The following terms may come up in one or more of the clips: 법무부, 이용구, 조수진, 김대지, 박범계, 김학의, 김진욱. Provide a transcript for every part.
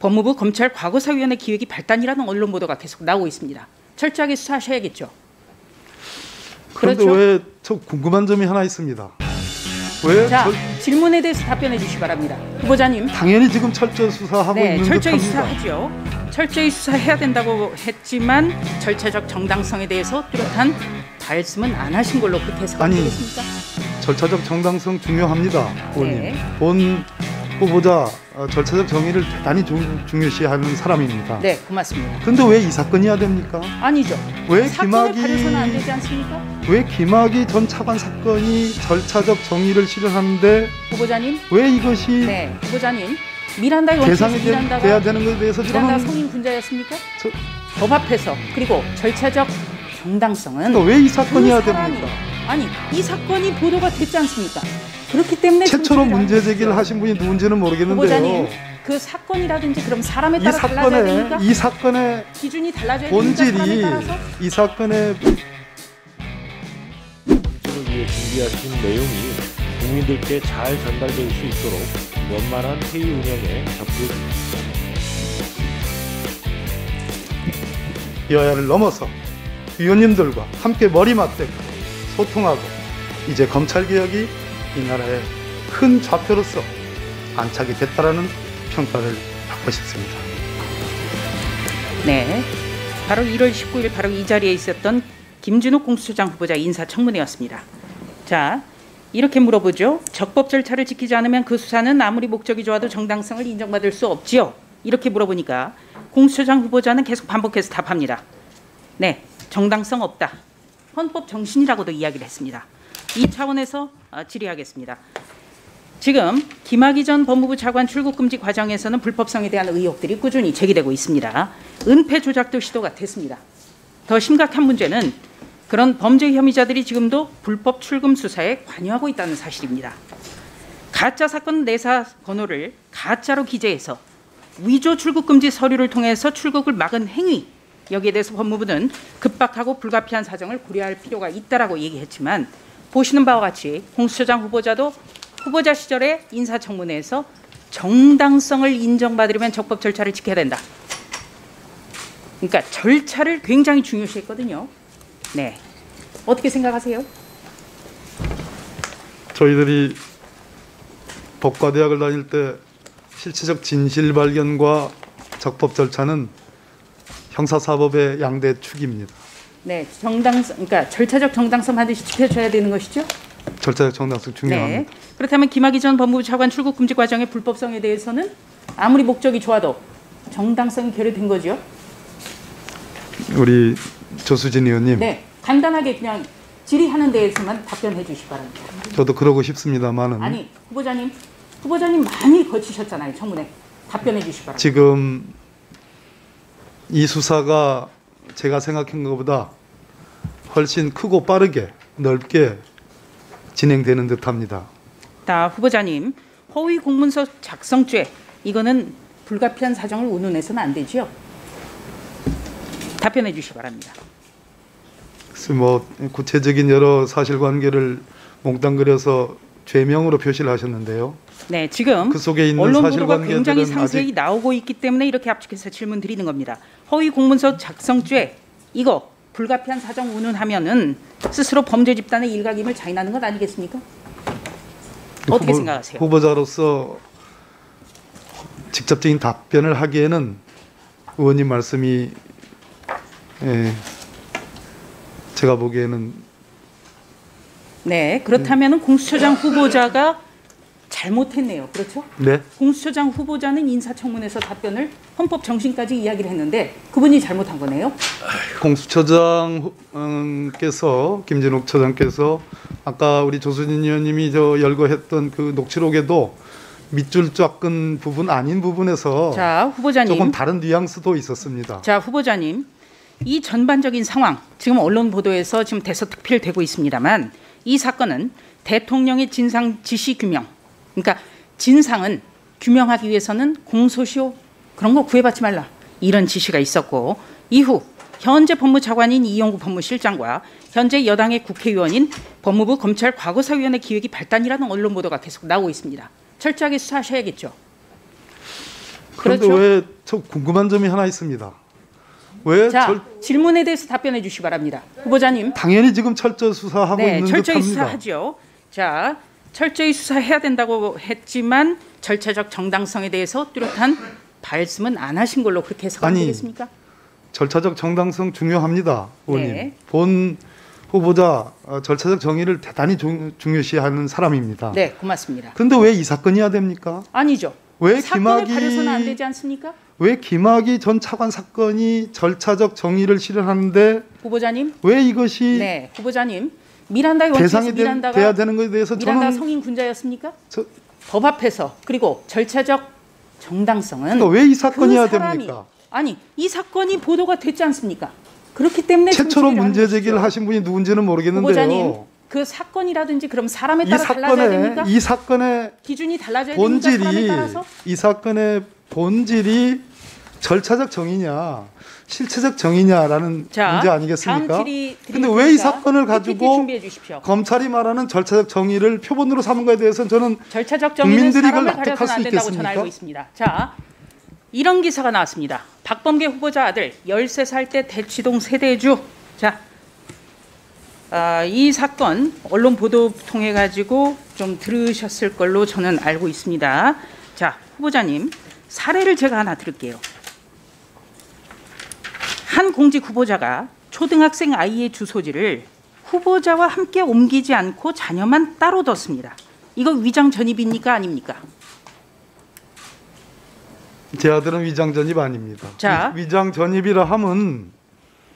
법무부 검찰 과거사위원회 기획이 발단이라는 언론 보도가 계속 나오고 있습니다. 철저하게 수사하셔야겠죠. 그런데 그렇죠? 왜 저 궁금한 점이 하나 있습니다. 왜? 자, 질문에 대해서 답변해 주시기 바랍니다. 후보자님. 당연히 지금 철저히 수사하고 있는 철저히 듯합니다. 수사하죠. 철저히 수사해야 된다고 했지만 절차적 정당성에 대해서 뚜렷한 말씀은 안 하신 걸로 그렇게 해석하고 있습니까? 절차적 정당성 중요합니다. 의원님. 네. 본 후보자 절차적 정의를 대단히 중요시하는 사람입니다. 네, 고맙습니다. 근데 왜 이 사건이어야 됩니까? 아니죠. 왜 사건을 가려서는 안 되지 않습니까? 왜 김학의 전 차관 사건이 절차적 정의를 실현하는데 후보자님? 왜 이것이 네, 후보자님. 미란다의 원칙에서 미란다가 돼야 되는 것에 대해서 미란다 성인 군자였습니까? 법 앞에서 그리고 절차적 정당성은 왜 이 사건이어야 됩니까? 아니, 이 사건이 보도가 됐지 않습니까? 그렇기 때문에 최초로 문제 제기를 하신 분이 누군지는 모르겠는데요. 후보자님, 그 사건이라든지 그럼 사람에 따라 달라져야 되니까 이 사건의 기준이 달라져야 되니까 사람에 따라서 이 사건의 문제를 위해 준비하신 내용이 국민들께 잘 전달될 수 있도록 원만한 회의 운영에 적극 여야를 넘어서 의원님들과 함께 머리 맞대고 소통하고 이제 검찰개혁이 이 나라의 큰 좌표로서 안착이 됐다라는 평가를 받고 싶습니다. 네, 바로 1월 19일 바로 이 자리에 있었던 김진욱 공수처장 후보자 인사청문회였습니다. 자, 이렇게 물어보죠. 적법 절차를 지키지 않으면 그 수사는 아무리 목적이 좋아도 정당성을 인정받을 수 없지요. 이렇게 물어보니까 공수처장 후보자는 계속 반복해서 답합니다. 네. 정당성 없다. 헌법 정신이라고도 이야기를 했습니다. 이 차원에서 질의하겠습니다. 지금 김학의 전 법무부 차관 출국 금지 과정에서는 불법성에 대한 의혹들이 꾸준히 제기되고 있습니다. 은폐 조작도 시도가 됐습니다. 더 심각한 문제는 그런 범죄 혐의자들이 지금도 불법 출금 수사에 관여하고 있다는 사실입니다. 가짜 사건 내사 번호를 가짜로 기재해서 위조 출국 금지 서류를 통해서 출국을 막은 행위, 여기에 대해서 법무부는 급박하고 불가피한 사정을 고려할 필요가 있다라고 얘기했지만 보시는 바와 같이 공수처장 후보자도 후보자 시절에 인사청문회에서 정당성을 인정받으려면 적법 절차를 지켜야 된다. 그러니까 절차를 굉장히 중요시했거든요. 네, 어떻게 생각하세요? 저희들이 법과대학을 다닐 때 실체적 진실 발견과 적법 절차는 형사사법의 양대 축입니다. 네, 정당성, 그러니까 절차적 정당성 반드시 지켜줘야 되는 것이죠. 절차적 정당성 중요합니다. 네, 그렇다면 김학의 전 법무부 차관 출국 금지 과정의 불법성에 대해서는 아무리 목적이 좋아도 정당성이 결여된 거죠. 우리 조수진 의원님. 네, 간단하게 그냥 질의하는 데에서만 답변해 주시기 바랍니다. 저도 그러고 싶습니다만은. 아니, 후보자님 많이 거치셨잖아요, 청문회. 답변해 주시기 바랍니다. 지금. 이 수사가 제가 생각한 것보다 훨씬 크고 빠르게 넓게 진행되는 듯합니다. 후보자님, 허위 공문서 작성죄 이거는 불가피한 사정을 운운해서는 안 되지요? 답변해 주시기 바랍니다. 글쎄 뭐 구체적인 여러 사실관계를 몽땅그려서 죄명으로 표시를 하셨는데요. 네, 지금 그 속에 있는 언론 보도가 굉장히 상세히 나오고 있기 때문에 이렇게 압축해서 질문 드리는 겁니다. 허위 공문서 작성죄 이거 불가피한 사정 운운하면은 스스로 범죄 집단의 일각임을 자인하는 것 아니겠습니까? 어떻게 생각하세요? 후보자로서 직접적인 답변을 하기에는 의원님 말씀이 제가 보기에는 네, 그렇다면은 공수처장 후보자가 잘못했네요. 그렇죠? 네. 공수처장 후보자는 인사청문회에서 답변을 헌법 정신까지 이야기를 했는데 그분이 잘못한 거네요. 공수처장께서 김진욱 처장께서 아까 우리 조수진 의원님이 저 열거했던 그 녹취록에도 밑줄 쫙 끈 부분 아닌 부분에서 자, 후보자님. 조금 다른 뉘앙스도 있었습니다. 자, 후보자님. 이 전반적인 상황 지금 언론 보도에서 지금 대서특필되고 있습니다만 이 사건은 대통령의 진상 지시 규명 그러니까 진상은 규명하기 위해서는 공소시효 그런 거 구애받지 말라 이런 지시가 있었고 이후 현재 법무차관인 이용구 법무실장과 현재 여당의 국회의원인 법무부 검찰 과거사위원회 기획이 발단이라는 언론 보도가 계속 나오고 있습니다. 철저하게 수사하셔야겠죠. 그런데 그렇죠? 왜 저 궁금한 점이 하나 있습니다. 왜 자, 질문에 대해서 답변해 주시 바랍니다. 후보자님. 당연히 지금 철저히 수사하고 있는 듯합니다. 철저히 수사하죠. 자, 철저히 수사해야 된다고 했지만 절차적 정당성에 대해서 뚜렷한 말씀은 안 하신 걸로 그렇게 해석하면 되겠습니까? 절차적 정당성 중요합니다, 의원님. 네. 본 후보자 절차적 정의를 대단히 중요시하는 사람입니다. 네, 고맙습니다. 그런데 왜 이 사건이야 됩니까? 아니죠. 왜 사건을 가려서는 안 되지 않습니까? 왜 김학의 전 차관 사건이 절차적 정의를 실현하는데 후보자님? 왜 이것이 네, 후보자님. 미란다의 원칙에서 미란다가 돼야 되는 것에 대해서 미란다가 성인 군자였습니까? 법 앞에서 그리고 절차적 정당성은 그러니까 왜 이 사건이야 됩니까? 아니 이 사건이 보도가 됐지 않습니까? 그렇기 때문에 최초로 문제 제기를 하신 분이 누군지는 모르겠는데요. 후보자님, 그 사건이라든지 그럼 사람에 따라 달라져야 됩니까? 이 사건의 기준이 달라져야 본질이 됩니까? 사람에 따라서? 이 사건의 본질이 절차적 정의냐, 실체적 정의냐라는 자, 문제 아니겠습니까? 그런데 왜 이 사건을 가지고 검찰이 말하는 절차적 정의를 표본으로 삼은 것에 대해서는 저는 절차적 정의는 사람을 가려서는 안 된다고 저는 알고 있습니다. 자, 이런 기사가 나왔습니다. 박범계 후보자 아들 13살 때 대치동 세대주. 자, 이 사건 언론 보도 통해 가지고 좀 들으셨을 걸로 저는 알고 있습니다. 자, 후보자님 사례를 제가 하나 드릴게요. 한 공직 후보자가 초등학생 아이의 주소지를 후보자와 함께 옮기지 않고 자녀만 따로 뒀습니다. 이거 위장 전입입니까? 아닙니까? 제 아들은 위장 전입 아닙니다. 자, 위장 전입이라 함은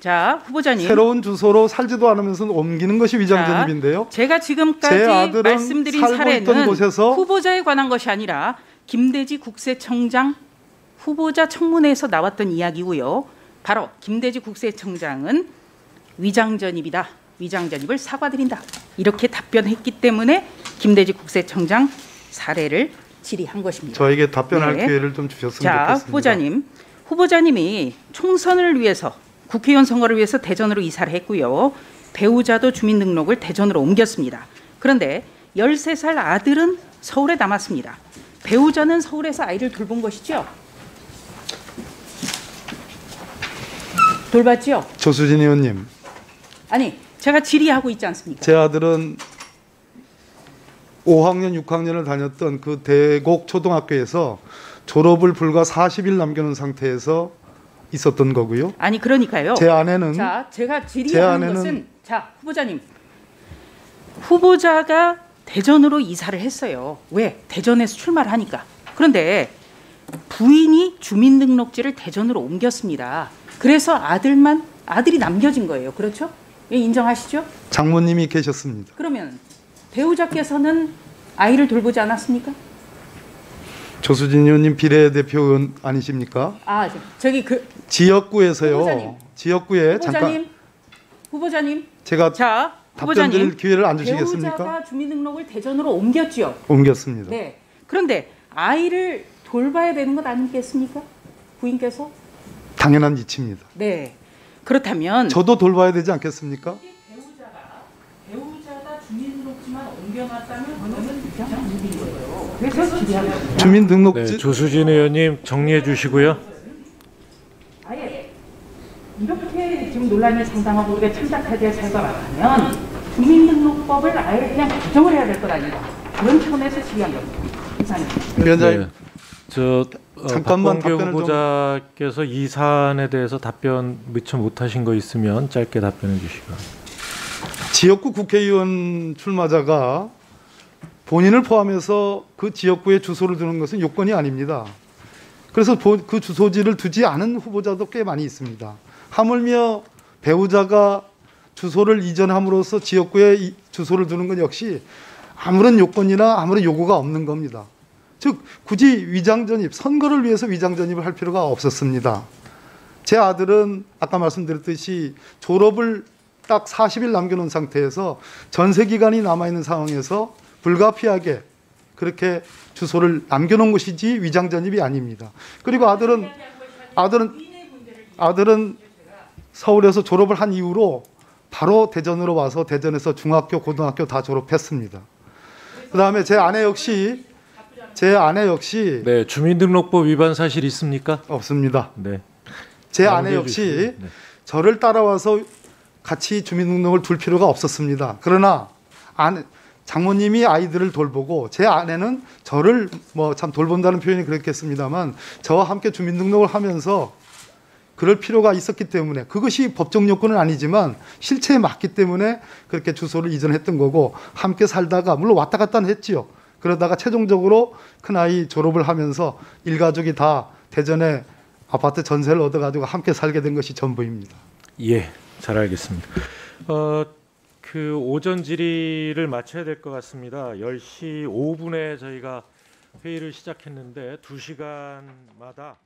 자, 후보자님. 새로운 주소로 살지도 않으면서 옮기는 것이 위장 전입인데요. 제가 지금까지 말씀드린 사례는 후보자에 관한 것이 아니라 김대지 국세청장 후보자 청문회에서 나왔던 이야기고요. 바로 김대지 국세청장은 위장전입이다. 위장전입을 사과드린다. 이렇게 답변했기 때문에 김대지 국세청장 사례를 질의한 것입니다. 저에게 답변할 기회를 좀 주셨으면 좋겠습니다. 자, 후보자님이 총선을 위해서 국회의원 선거를 위해서 대전으로 이사를 했고요. 배우자도 주민등록을 대전으로 옮겼습니다. 그런데 13살 아들은 서울에 남았습니다. 배우자는 서울에서 아이를 돌본 것이죠? 돌봤죠? 조수진 의원님. 아니, 제가 질의하고 있지 않습니까? 제 아들은 5학년, 6학년을 다녔던 그 대곡 초등학교에서 졸업을 불과 40일 남겨놓은 상태에서 있었던 거고요. 아니, 그러니까요. 제 아내는 자, 제가 질의하는 것은 자, 후보자님. 후보자가 대전으로 이사를 했어요. 왜? 대전에서 출마를 하니까. 그런데 부인이 주민등록지를 대전으로 옮겼습니다. 그래서 아들이 남겨진 거예요. 그렇죠? 인정하시죠? 장모님이 계셨습니다. 그러면 배우자께서는 아이를 돌보지 않았습니까? 조수진 의원님 비례대표 의원 아니십니까? 아, 저기 그 지역구에서요. 후보자님. 지역구에 후보자님. 잠깐. 후보자님. 제가 자. 답변 드릴 기회를 안 주시겠습니까? 배우자가 주민등록을 대전으로 옮겼죠. 옮겼습니다. 네. 그런데 아이를 돌봐야 되는 것 아니겠습니까? 부인께서? 당연한 이치입니다. 네. 그렇다면 저도 돌봐야 되지 않겠습니까? 배우자가 주민등록지만 옮겨놨다면 그거는 위장전입인 거예요. 그래서 주민등록지 네, 조수진 의원님 정리해 주시고요. 아예 이렇게 지금 논란이 상당하고 우리가 참작하게 살다 말하면. 주민등록법을 아예 그냥 개정을 해야 될 것 아니다. 그런 차원에서 지휘한 겁니다. 위원장님, 네. 저 잠깐만 박범계 후보자께서 좀... 이 사안에 대해서 답변 미처 못하신 거 있으면 짧게 답변해 주시고. 지역구 국회의원 출마자가 본인을 포함해서 그 지역구에 주소를 두는 것은 요건이 아닙니다. 그래서 그 주소지를 두지 않은 후보자도 꽤 많이 있습니다. 하물며 배우자가 주소를 이전함으로써 지역구에 주소를 두는 건 역시 아무런 요건이나 아무런 요구가 없는 겁니다. 즉 굳이 위장전입, 선거를 위해서 위장전입을 할 필요가 없었습니다. 제 아들은 아까 말씀드렸듯이 졸업을 딱 40일 남겨놓은 상태에서 전세기간이 남아있는 상황에서 불가피하게 그렇게 주소를 남겨놓은 것이지 위장전입이 아닙니다. 그리고 아들은 서울에서 졸업을 한 이후로 바로 대전으로 와서 대전에서 중학교, 고등학교 다 졸업했습니다. 그다음에 제 아내 역시 제 아내 역시 네, 주민등록법 위반 사실 있습니까? 없습니다. 네. 제 아내 역시 네. 저를 따라와서 같이 주민등록을 둘 필요가 없었습니다. 그러나 아내, 장모님이 아이들을 돌보고 제 아내는 저를 뭐 참 돌본다는 표현이 그렇겠습니다만 저와 함께 주민등록을 하면서 그럴 필요가 있었기 때문에 그것이 법적 요건은 아니지만 실체에 맞기 때문에 그렇게 주소를 이전했던 거고 함께 살다가 물론 왔다 갔다 했지요. 그러다가 최종적으로 큰아이 졸업을 하면서 일가족이 다 대전에 아파트 전세를 얻어가지고 함께 살게 된 것이 전부입니다. 예, 잘 알겠습니다. 그 오전 질의를 마쳐야 될 것 같습니다. 10시 5분에 저희가 회의를 시작했는데 2시간마다